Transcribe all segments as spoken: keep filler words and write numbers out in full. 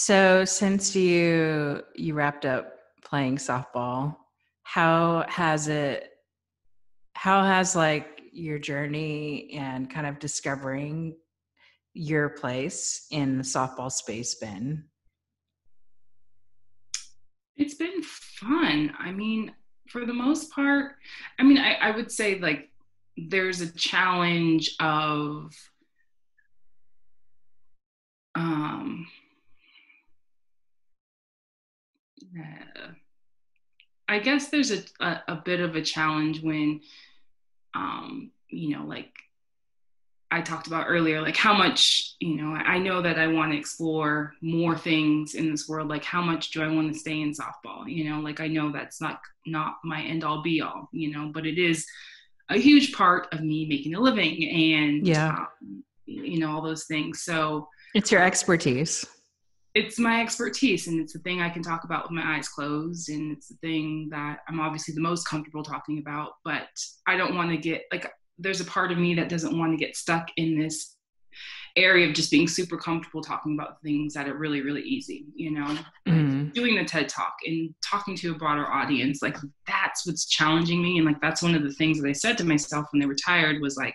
So since you you wrapped up playing softball, how has it, how has like your journey and kind of discovering your place in the softball space been? It's been fun. I mean, for the most part, I mean, I, I would say like there's a challenge of, um, yeah. I guess there's a, a, a bit of a challenge when, um, you know, like I talked about earlier, like how much, you know, I know that I want to explore more things in this world. Like how much do I want to stay in softball? You know, like I know that's not, not my end all be all, you know, but it is a huge part of me making a living and, yeah. um, you know, all those things. So it's your expertise. It's my expertise, and it's the thing I can talk about with my eyes closed, and it's the thing that I'm obviously the most comfortable talking about, but I don't want to get, like, there's a part of me that doesn't want to get stuck in this area of just being super comfortable talking about things that are really, really easy, you know, mm-hmm. like doing the TED Talk and talking to a broader audience, like, that's what's challenging me, and, like, that's one of the things that I said to myself when they retired was, like,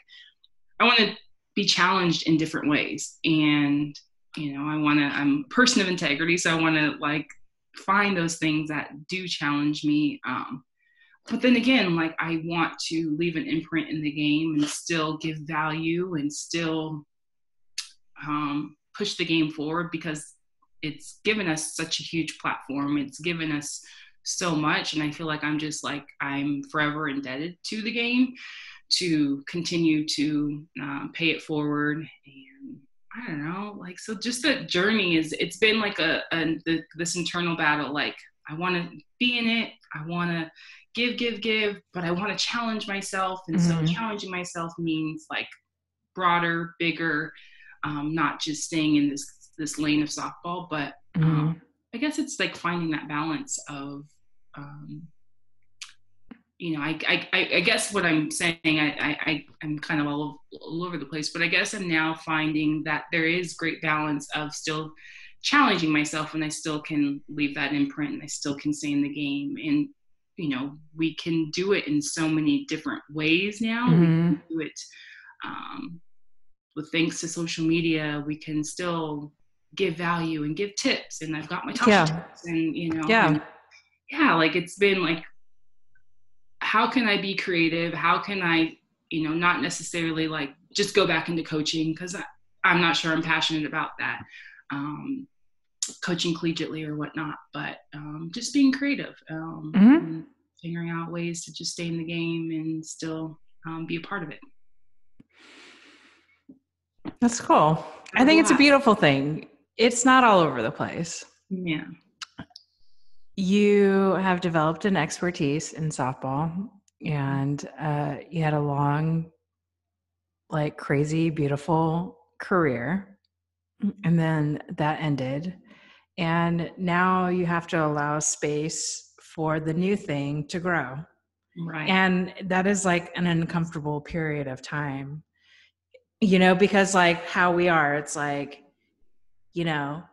I want to be challenged in different ways, and you know, I want to, I'm a person of integrity, so I want to like find those things that do challenge me. Um, but then again, like I want to leave an imprint in the game and still give value and still um, push the game forward, because it's given us such a huge platform. It's given us so much. And I feel like I'm just like, I'm forever indebted to the game to continue to uh, pay it forward. And I don't know, like, so just that journey is, it's been like a, a the, this internal battle, like, I want to be in it, I want to give, give, give, but I want to challenge myself, and mm-hmm. so challenging myself means, like, broader, bigger, um, not just staying in this this lane of softball, but mm-hmm. um, I guess it's, like, finding that balance of, um, you know, I, I, I guess what I'm saying, I, I, I'm kind of all, all over the place, but I guess I'm now finding that there is great balance of still challenging myself, and I still can leave that imprint, and I still can stay in the game. And, you know, we can do it in so many different ways now. Mm-hmm. We can do it um, with thanks to social media. We can still give value and give tips. And I've got my top yeah. tips, and, you know, yeah, and, yeah, like it's been like, how can I be creative? How can I, you know, not necessarily like just go back into coaching, because I'm not sure I'm passionate about that, um, coaching collegiately or whatnot, but um, just being creative, um, mm-hmm. and figuring out ways to just stay in the game and still um, be a part of it. That's cool. I think it's a beautiful thing. It's not all over the place. Yeah. You have developed an expertise in softball, and uh, you had a long, like crazy, beautiful career, and then that ended. And now you have to allow space for the new thing to grow. Right. And that is like an uncomfortable period of time, you know, because like how we are, it's like, you know,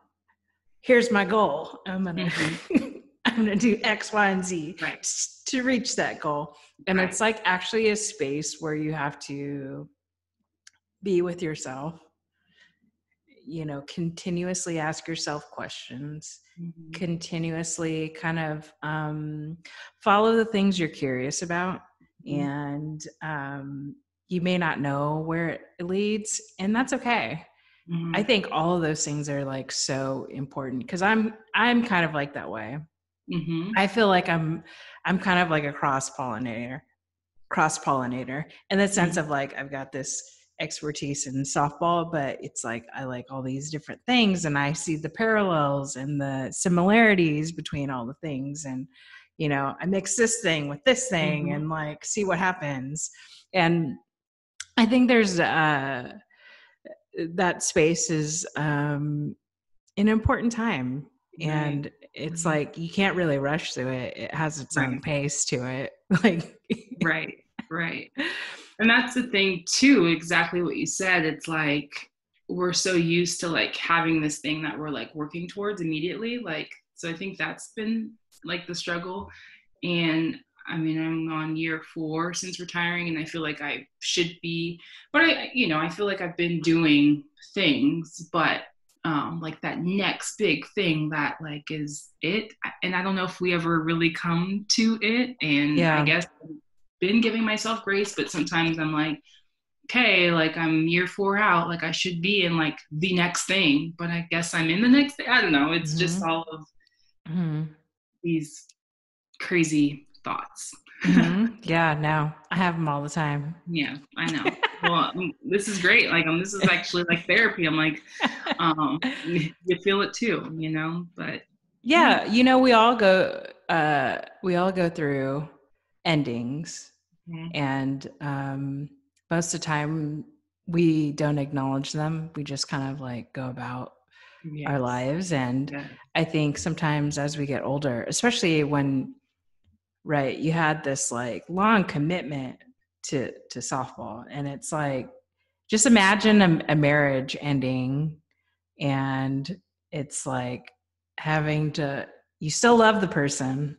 here's my goal. I'm going to... I'm going to do X, Y, and Z right. to reach that goal. And right. it's like actually a space where you have to be with yourself, you know, continuously ask yourself questions, mm-hmm. continuously kind of um, follow the things you're curious about. Mm-hmm. And um, you may not know where it leads, and that's okay. Mm-hmm. I think all of those things are like so important, because I'm, I'm kind of like that way. Mm-hmm. I feel like I'm, I'm kind of like a cross pollinator, cross pollinator in the sense mm-hmm. of like, I've got this expertise in softball, but it's like, I like all these different things, and I see the parallels and the similarities between all the things. And, you know, I mix this thing with this thing mm-hmm. and like, see what happens. And I think there's, uh, that space is, um, an important time. And right. it's like you can't really rush through it. It has its right. own pace to it. Like right, right. And that's the thing too, exactly what you said. It's like we're so used to like having this thing that we're like working towards immediately. Like, so I think that's been like the struggle. And I mean, I'm on year four since retiring, and I feel like I should be, but I, you know, I feel like I've been doing things, but um, like that next big thing that like is it. And I don't know if we ever really come to it. And yeah. I guess I've been giving myself grace, but sometimes I'm like, okay, like I'm year four out, like I should be in like the next thing, but I guess I'm in the next thing. I don't know. It's mm-hmm. just all of mm-hmm. these crazy thoughts. Mm-hmm. Yeah, no, I have them all the time. Yeah, I know. Well, this is great. Like, um, this is actually like therapy. I'm like, um, you feel it too, you know, but yeah, yeah. You know, we all go, uh, we all go through endings mm-hmm. and, um, most of the time we don't acknowledge them. We just kind of like go about yes. our lives. And yeah. I think sometimes as we get older, especially when, right, you had this like long commitment to to softball, and it's like, just imagine a, a marriage ending, and it's like having to, you still love the person.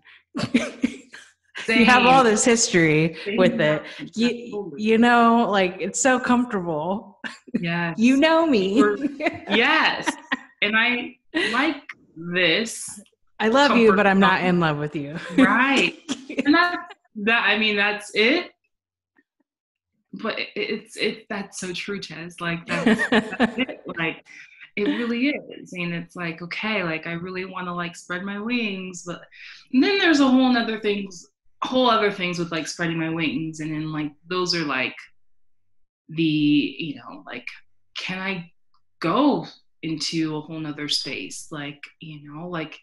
You have all this history Same. with it. You, you know, like it's so comfortable. Yes. You know me. Yes. And I like this. I love comfort. You, but I'm not in love with you. Right. And that, that, I mean, that's it. But it's, it, that's so true, Chaz. Like, that's, that's it. Like, it really is. And it's like, okay, like I really want to like spread my wings, but and then there's a whole nother things, whole other things with like spreading my wings. And then like, those are like the, you know, like, can I go into a whole nother space? Like, you know, like,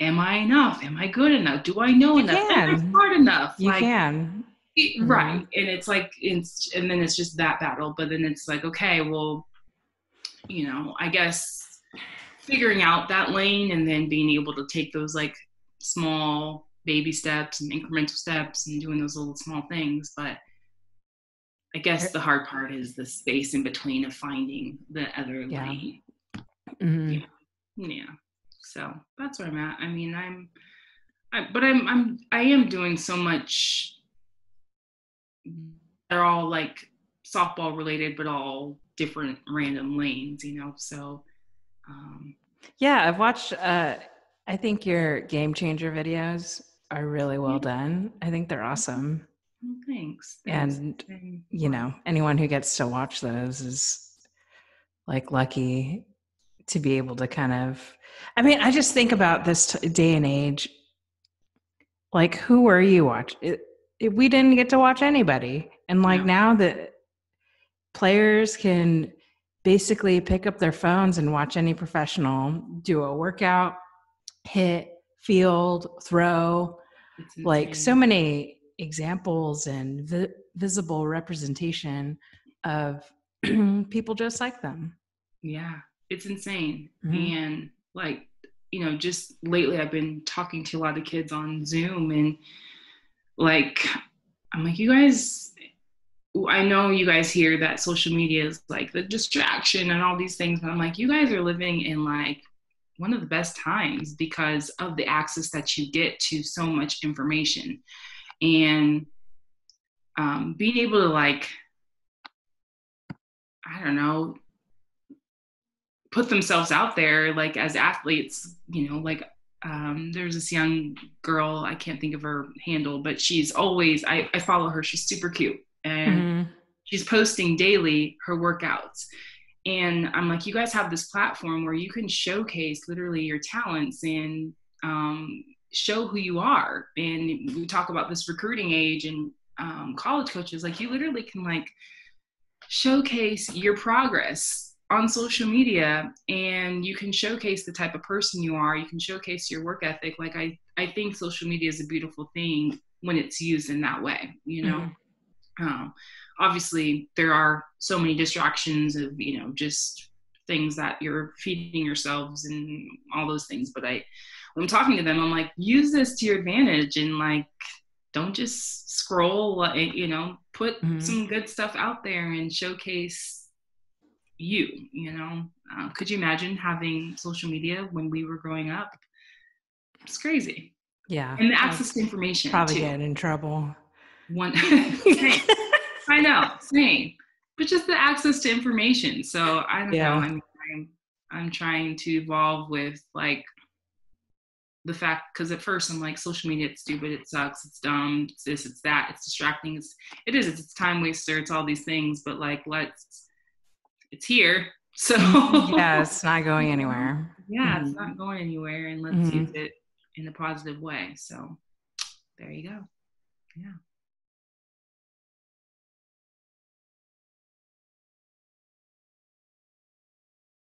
am I enough? Am I good enough? Do I know you enough? Can. Am I smart enough? You like, can. It, mm-hmm. Right. And it's like, it's, and then it's just that battle, but then it's like, okay, well, you know, I guess figuring out that lane and then being able to take those like small baby steps and incremental steps and doing those little small things. But I guess the hard part is the space in between of finding the other yeah. lane. Mm-hmm. Yeah. Yeah. So that's where I'm at. I mean, I'm, I, but I'm, I'm, I am doing so much. They're all like softball related, but all different random lanes, you know? So, um, yeah, I've watched, uh, I think your Game Changer videos are really well done. I think they're awesome. Thanks. Thanks. And Thanks. You know, anyone who gets to watch those is like lucky to be able to kind of, I mean, I just think about this t- day and age, like who were you watch? It, it, we didn't get to watch anybody. And like no. now that players can basically pick up their phones and watch any professional do a workout, hit, field, throw, like so many examples and vi- visible representation of people just like them. Yeah, it's insane. Mm-hmm. And like, you know, just lately I've been talking to a lot of kids on Zoom, and like, I'm like, you guys, I know you guys hear that social media is like the distraction and all these things, but I'm like, you guys are living in like one of the best times because of the access that you get to so much information, and um, being able to like, I don't know, put themselves out there like as athletes, you know, like um, there's this young girl, I can't think of her handle, but she's always, I, I follow her. She's super cute. And mm-hmm. she's posting daily her workouts. And I'm like, you guys have this platform where you can showcase literally your talents and um, show who you are. And we talk about this recruiting age and um, college coaches, like you literally can like showcase your progress on social media, and you can showcase the type of person you are. You can showcase your work ethic. Like I, I think social media is a beautiful thing when it's used in that way, you know? Mm-hmm. Um, obviously there are so many distractions of, you know, just things that you're feeding yourselves and all those things. But I, when I'm talking to them, I'm like, use this to your advantage and like, don't just scroll, you know, put mm-hmm. some good stuff out there and showcase, you, you know? Um, could you imagine having social media when we were growing up? It's crazy. Yeah. And the access to information. Probably too. Get in trouble. One, same. I know, same. But just the access to information. So I don't yeah. know. I'm trying, I'm trying to evolve with like the fact, because at first I'm like, social media, it's stupid, it sucks, it's dumb, it's this, it's that, it's distracting. It's, it is, it's, it's time waster, it's all these things, but like, let's, it's here. So yeah, it's not going anywhere. Yeah, mm-hmm. It's not going anywhere, and let's mm-hmm. use it in a positive way. So there you go. Yeah.